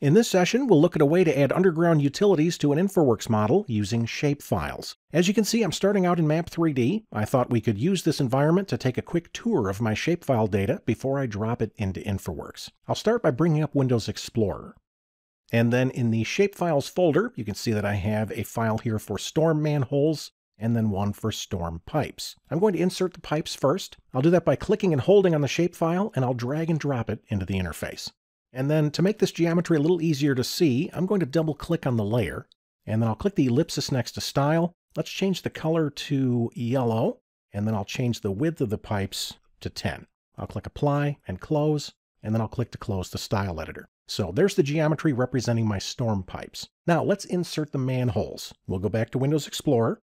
In this session, we'll look at a way to add underground utilities to an InfraWorks model using shapefiles. As you can see, I'm starting out in Map3D. I thought we could use this environment to take a quick tour of my shapefile data before I drop it into InfraWorks. I'll start by bringing up Windows Explorer. And then in the Shapefiles folder, you can see that I have a file here for storm manholes and then one for storm pipes. I'm going to insert the pipes first. I'll do that by clicking and holding on the shapefile, and I'll drag and drop it into the interface. And then to make this geometry a little easier to see, I'm going to double click on the layer, and then I'll click the ellipsis next to style. Let's change the color to yellow, and then I'll change the width of the pipes to 10. I'll click apply and close, and then I'll click to close the style editor. So there's the geometry representing my storm pipes. Now let's insert the manholes. We'll go back to Windows Explorer,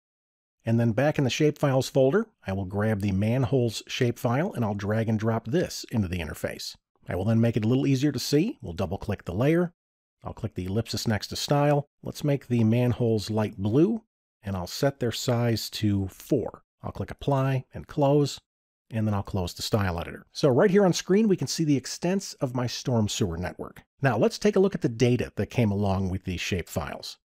and then back in the Shapefiles folder, I will grab the manholes shapefile, and I'll drag and drop this into the interface. I will then make it a little easier to see. We'll double-click the layer. I'll click the ellipsis next to style. Let's make the manholes light blue, and I'll set their size to 4. I'll click apply and close, and then I'll close the style editor. So right here on screen, we can see the extents of my storm sewer network. Now let's take a look at the data that came along with these shapefiles.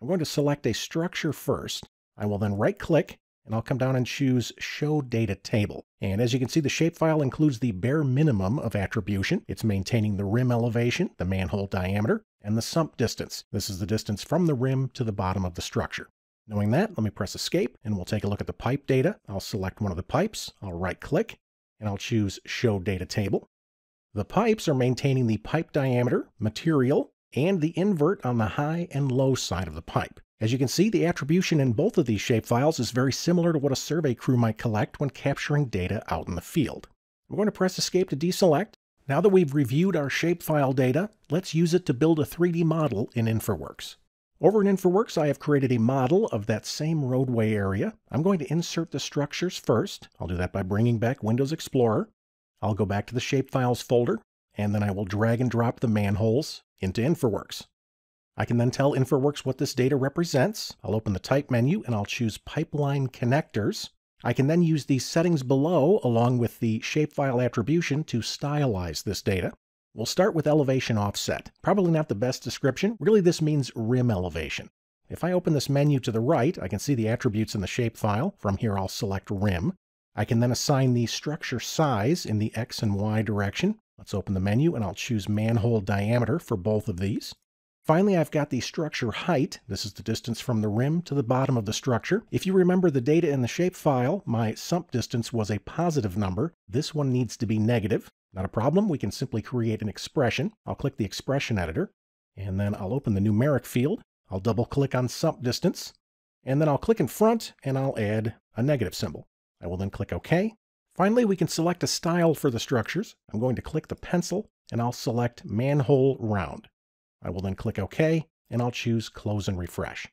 I'm going to select a structure first. I will then right-click, and I'll come down and choose Show Data Table. And as you can see, the shapefile includes the bare minimum of attribution. It's maintaining the rim elevation, the manhole diameter, and the sump distance. This is the distance from the rim to the bottom of the structure. Knowing that, let me press Escape, and we'll take a look at the pipe data. I'll select one of the pipes, I'll right-click, and I'll choose Show Data Table. The pipes are maintaining the pipe diameter, material, and the invert on the high and low side of the pipe. As you can see, the attribution in both of these shapefiles is very similar to what a survey crew might collect when capturing data out in the field. I'm going to press Escape to deselect. Now that we've reviewed our shapefile data, let's use it to build a 3D model in InfraWorks. Over in InfraWorks, I have created a model of that same roadway area. I'm going to insert the structures first. I'll do that by bringing back Windows Explorer. I'll go back to the Shapefiles folder, and then I will drag and drop the manholes into InfraWorks. I can then tell InfraWorks what this data represents. I'll open the Type menu, and I'll choose Pipeline Connectors. I can then use these settings below, along with the Shapefile attribution, to stylize this data. We'll start with Elevation Offset. Probably not the best description. Really, this means rim elevation. If I open this menu to the right, I can see the attributes in the Shapefile. From here, I'll select Rim. I can then assign the structure size in the X and Y direction. Let's open the menu, and I'll choose Manhole Diameter for both of these. Finally, I've got the structure height. This is the distance from the rim to the bottom of the structure. If you remember the data in the shapefile, my sump distance was a positive number. This one needs to be negative. Not a problem. We can simply create an expression. I'll click the expression editor, and then I'll open the numeric field. I'll double-click on sump distance, and then I'll click in front, and I'll add a negative symbol. I will then click OK. Finally, we can select a style for the structures. I'm going to click the pencil, and I'll select Manhole Round. I will then click OK, and I'll choose Close and Refresh.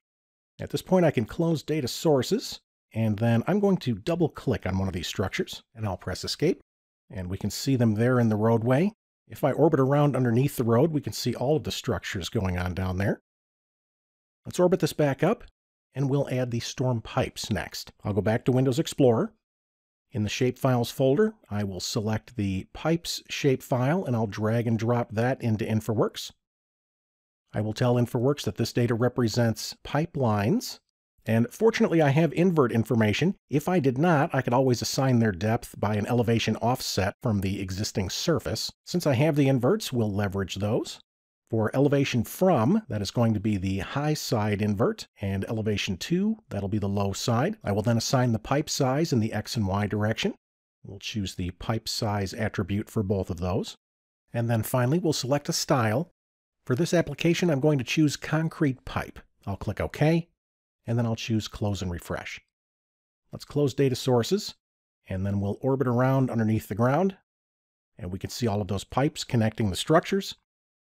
At this point, I can close data sources, and then I'm going to double-click on one of these structures, and I'll press Escape, and we can see them there in the roadway. If I orbit around underneath the road, we can see all of the structures going on down there. Let's orbit this back up, and we'll add the storm pipes next. I'll go back to Windows Explorer. In the Shapefiles folder, I will select the Pipes shapefile, and I'll drag and drop that into InfraWorks. I will tell InfraWorks that this data represents pipelines, and fortunately I have invert information. If I did not, I could always assign their depth by an elevation offset from the existing surface. Since I have the inverts, we'll leverage those. For elevation from, that is going to be the high side invert, and elevation to, that'll be the low side. I will then assign the pipe size in the X and Y direction. We'll choose the pipe size attribute for both of those. And then finally, we'll select a style. For this application, I'm going to choose Concrete Pipe. I'll click OK, and then I'll choose Close and Refresh. Let's close data sources, and then we'll orbit around underneath the ground, and we can see all of those pipes connecting the structures.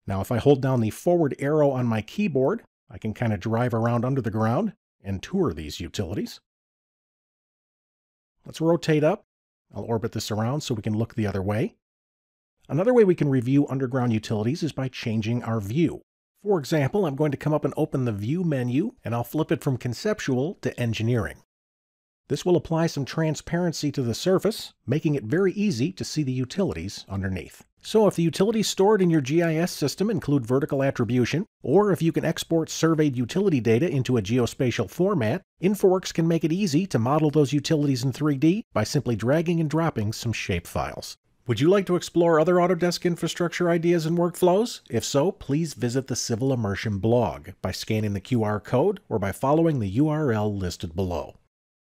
Now, if I hold down the forward arrow on my keyboard, I can kind of drive around under the ground and tour these utilities. Let's rotate up. I'll orbit this around so we can look the other way. Another way we can review underground utilities is by changing our view. For example, I'm going to come up and open the View menu, and I'll flip it from conceptual to engineering. This will apply some transparency to the surface, making it very easy to see the utilities underneath. So if the utilities stored in your GIS system include vertical attribution, or if you can export surveyed utility data into a geospatial format, InfraWorks can make it easy to model those utilities in 3D by simply dragging and dropping some shapefiles. Would you like to explore other Autodesk infrastructure ideas and workflows? If so, please visit the Civil Immersion blog by scanning the QR code or by following the URL listed below.